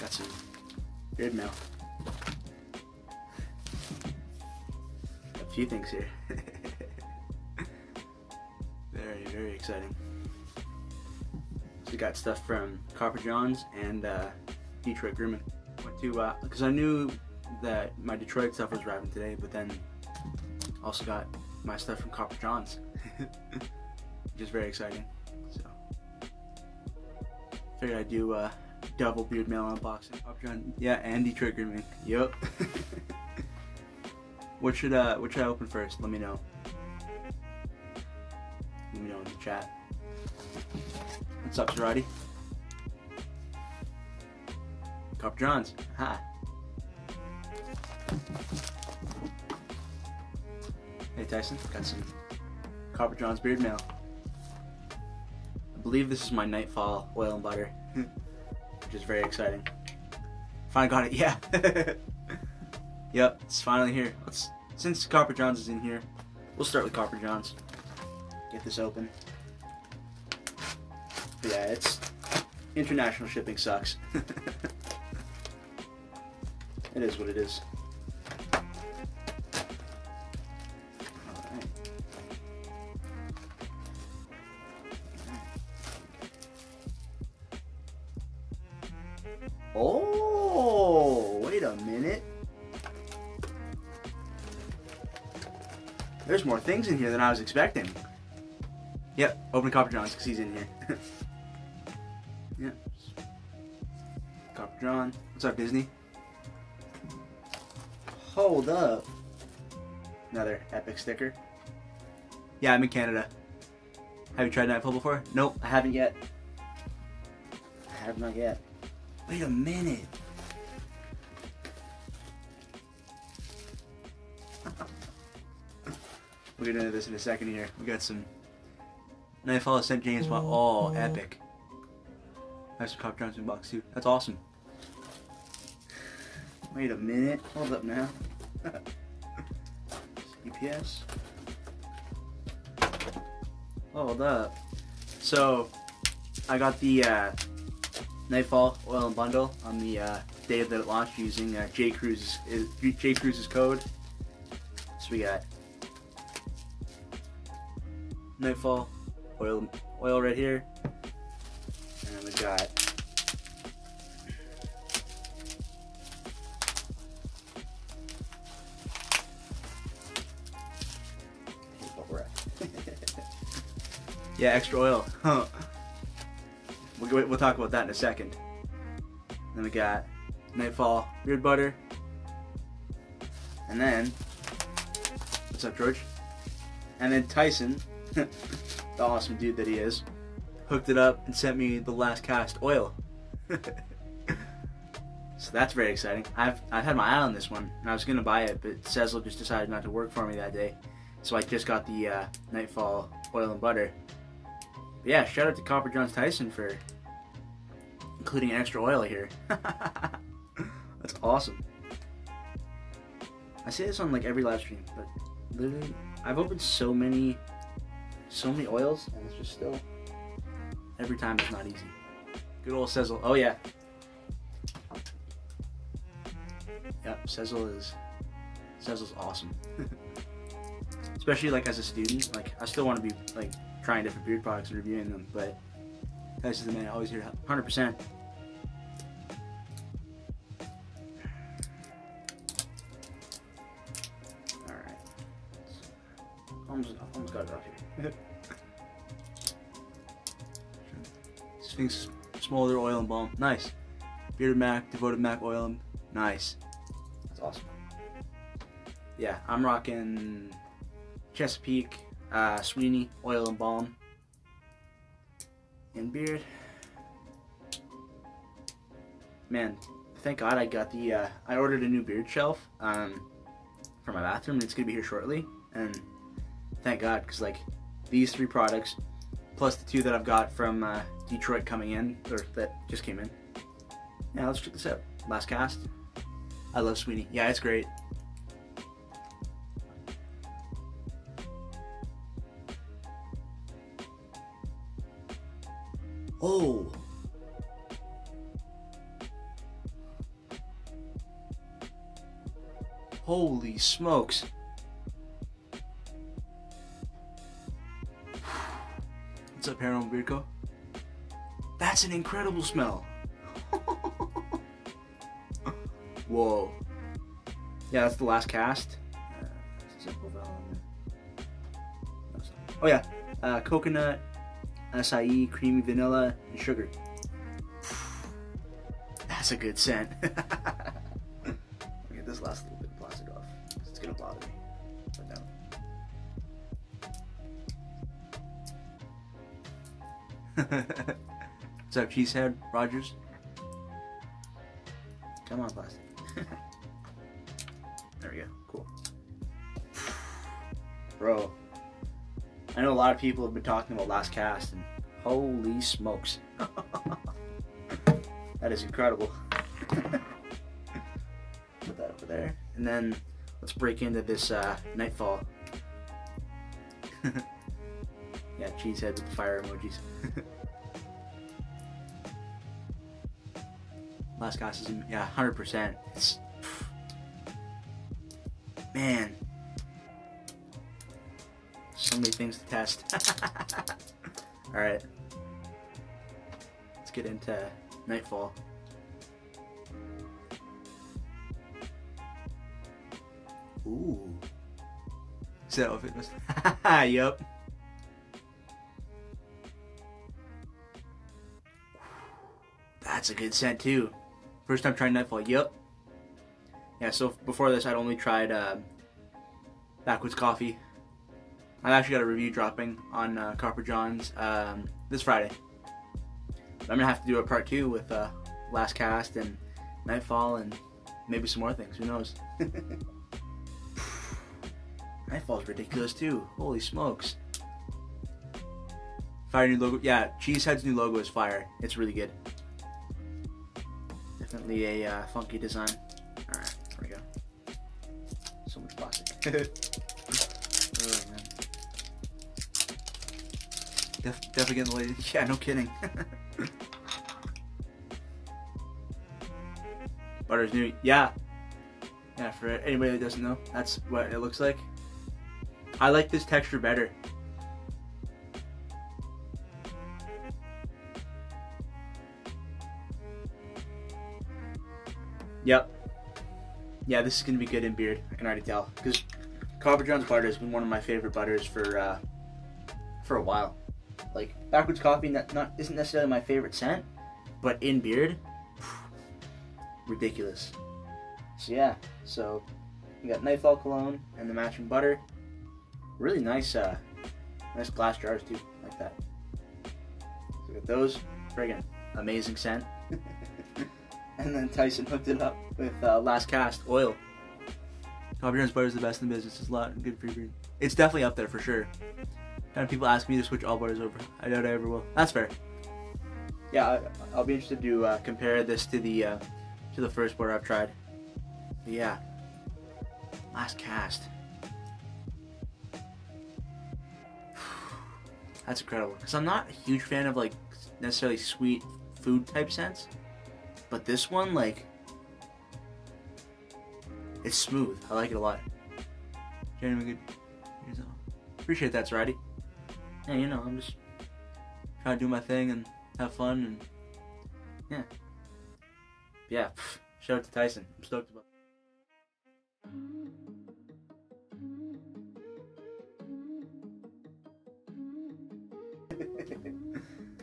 That's it. Good now. A few things here. Very, very exciting. So we got stuff from Copper John's and Detroit Grooming. Went to, because I knew that my Detroit stuff was arriving today, but then also got my stuff from Copper John's. Which is very exciting. So figured I'd do double beard mail unboxing. Copper John, yeah, and Detroit Grooming. Yup. What should I open first? Let me know. Let me know in the chat. What's up, Zerati? Copper John's. Hi. Hey Tyson, got some Copper John's beard mail. I believe this is my Nightfall oil and butter, which is very exciting. Finally got it. Yeah. Yep, it's finally here. Since Copper John's is in here, we'll start with Copper John's. Get this open. But yeah, it's international shipping sucks. It is what it is. All right. Oh, wait a minute. There's more things in here than I was expecting. Yep, open Copper John's because he's in here. Yep. Copper John. What's up, Disney? Hold up. Another epic sticker. Yeah, I'm in Canada. Have you tried Nightfall before? Nope, I haven't yet. I have not yet. Wait a minute. We'll get into this in a second here. We got some Nightfall of St. James. Oh, epic. I have some Copper John's in box too. That's awesome. Wait a minute. Hold up now. CPS. Hold up. So, I got the Nightfall oil and bundle on the day that it launched using J Cruz's code. So we got Nightfall oil right here, and then we got yeah, extra oil. We'll talk about that in a second. Then we got Nightfall beard butter, and then what's up, George? And then Tyson. The awesome dude that he is, hooked it up and sent me the Last Cast oil. So that's very exciting. I've had my eye on this one, and I was gonna buy it, but Sezzle just decided not to work for me that day, so I just got the Nightfall oil and butter. But yeah, shout out to Copper John's Tyson for including extra oil here. That's awesome. I say this on like every live stream, but literally I've opened so many oils, and it's just still every time it's not easy. Good old Sezzle. Oh yeah. Yep, Sezzle's awesome. Especially like as a student, like I still want to be like trying different beard products and reviewing them, but this is the man I always hear 100%. All right. Almost got it off here. Sphinx Smolder oil and balm. Nice. Bearded Mac, Devoted Mac oil and nice. That's awesome. Yeah, I'm rocking Chesapeake, Sweeney oil and balm and beard. Man, thank God I got the I ordered a new beard shelf for my bathroom, and it's gonna be here shortly, and thank God, because like these three products, plus the two that I've got from Detroit coming in, or that just came in. Now let's check this out. Last Cast. I love Sweeney. Yeah, it's great. Oh. Holy smokes. What's up, Harold Birko? That's an incredible smell. Whoa. Yeah, that's the last cast. Oh yeah, coconut, acai, creamy vanilla, and sugar. That's a good scent. Okay, this last little bit of plastic off. It's gonna bother me. But no. What's up, Cheesehead Rogers? Come on, plastic. There we go. Cool. Bro, I know a lot of people have been talking about Last Cast, and holy smokes. That is incredible. Put that over there. And then let's break into this Nightfall. Yeah, Cheesehead with the fire emojis. Last Cast is, yeah, 100%. It's, man. So many things to test. Alright. Let's get into Nightfall. Ooh. Is that what it was? Yup. That's a good scent too. First time trying Nightfall. Yup. Yeah, so before this I'd only tried Backwoods Coffee. I've actually got a review dropping on Copper John's this Friday. I'm gonna have to do a part 2 with Last Cast and Nightfall and maybe some more things, who knows. Nightfall's ridiculous too, holy smokes. Fire new logo, yeah, Cheesehead's new logo is fire, it's really good. Definitely a funky design. Alright, there we go. So much plastic. Oh, man. Definitely getting the lady. Yeah, no kidding. Butter's new. Yeah. Yeah, for anybody that doesn't know, that's what it looks like. I like this texture better. Yep. Yeah, this is going to be good in beard. I can already tell. Because Copper John's butter has been one of my favorite butters for a while. Like, Backwoods Coffee isn't necessarily my favorite scent, but in beard, ridiculous. So yeah, so we got Nightfall cologne and the matching butter. Really nice, nice glass jars too, like that. So we got those, friggin' amazing scent. And then Tyson hooked it up with Last Cast oil. Copper John's butter is the best in the business. It's a lot good for your beard. It's definitely up there for sure. And people ask me to switch all butters over. I doubt I ever will. That's fair. Yeah, I'll be interested to compare this to the first butter I've tried. But yeah, Last Cast. That's incredible. Because I'm not a huge fan of like necessarily sweet food type scents, but this one, like, it's smooth. I like it a lot. Genuinely good. Appreciate that, Sarati. Yeah, you know, I'm just trying to do my thing and have fun, and yeah. Yeah, shout out to Tyson. I'm stoked about it.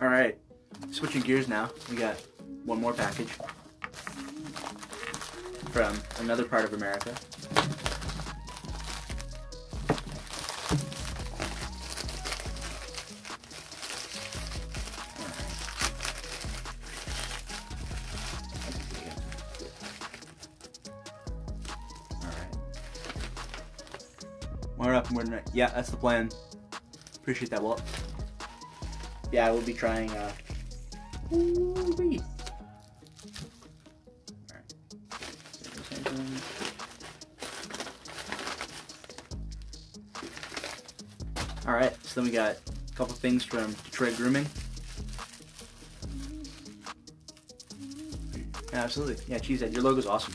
Alright, switching gears now. We got one more package from another part of America. Yeah, that's the plan. Appreciate that, Walt. Yeah, I will be trying. Alright. Alright, so then we got a couple things from Detroit Grooming. Yeah, absolutely. Yeah, Cheesehead, your logo's awesome.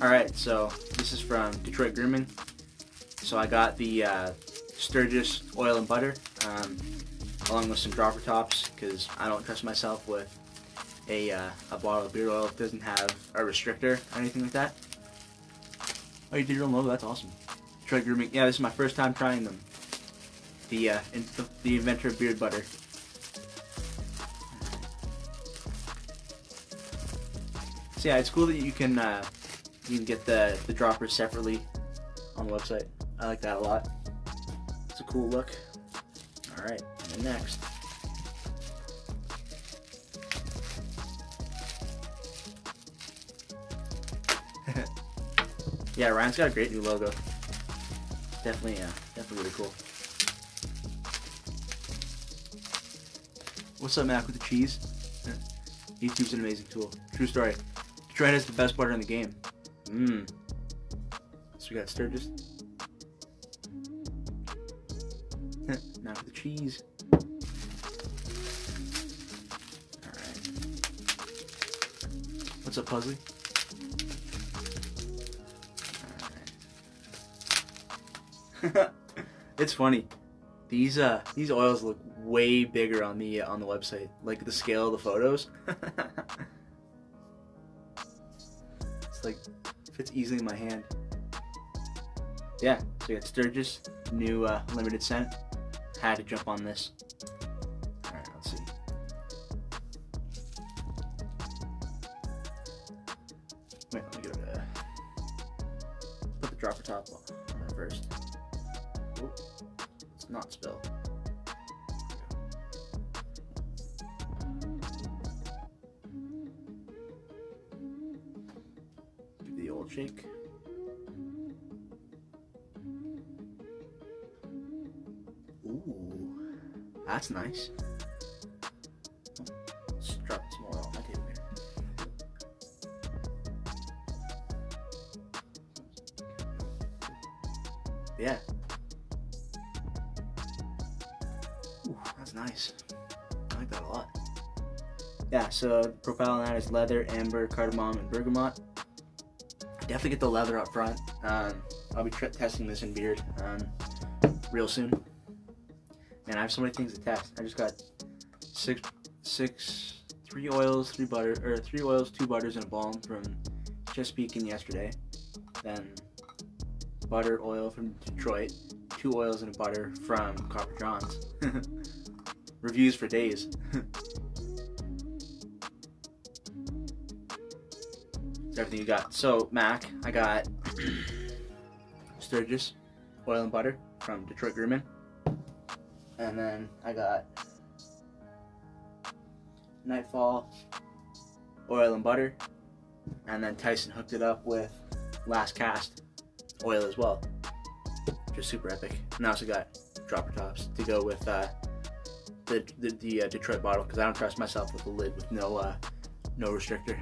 Alright, so this is from Detroit Grooming. So I got the Sturgis oil and butter along with some dropper tops, because I don't trust myself with a bottle of beard oil that doesn't have a restrictor or anything like that. Oh, you did your own logo, that's awesome. Detroit Grooming, yeah, this is my first time trying them. The inventor of beard butter. So yeah, it's cool that you can get the droppers separately on the website. I like that a lot. It's a cool look. All right, and then next. Yeah, Ryan's got a great new logo. Definitely really cool. What's up, Mac with the cheese? YouTube's an amazing tool. True story. Detroit has the best butter in the game. Mmm. So we got Sturgis. Now for the cheese. Alright. What's up, Puzzly? Alright. It's funny. These oils look way bigger on the website, like the scale of the photos. It's like fits easily in my hand. Yeah, so we got Sturgis, new limited scent. Had to jump on this. All right, let's see. Wait, let me go to put the dropper top on first. Ooh, let's not spill. Shake. Ooh, that's nice. Let's drop some oil on my table here. Yeah. Ooh, that's nice. I like that a lot. Yeah, so the profile on that is leather, amber, cardamom, and bergamot. Definitely get the leather up front. I'll be testing this in beard real soon. Man, I have so many things to test. I just got three oils, three oils, two butters, and a balm from Chesapeake yesterday. Then butter oil from Detroit, two oils and a butter from Copper John's. Reviews for days. Everything you got. So Mac, I got Sturgis oil and butter from Detroit Grooming, and then I got Nightfall oil and butter, and then Tyson hooked it up with Last Cast oil as well, which is super epic. And I also got dropper tops to go with the Detroit bottle, because I don't trust myself with the lid with no restrictor.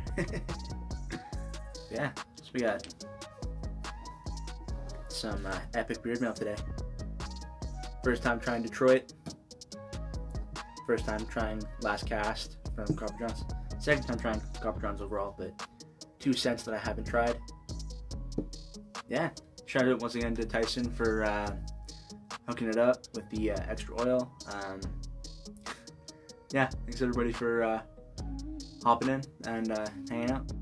Yeah, so we got some epic beard mail today. First time trying Detroit. First time trying Last Cast from Copper John's. Second time trying Copper John's overall, but 2 cents that I haven't tried. Yeah, shout out once again to Tyson for hooking it up with the extra oil. Yeah, thanks everybody for hopping in and hanging out.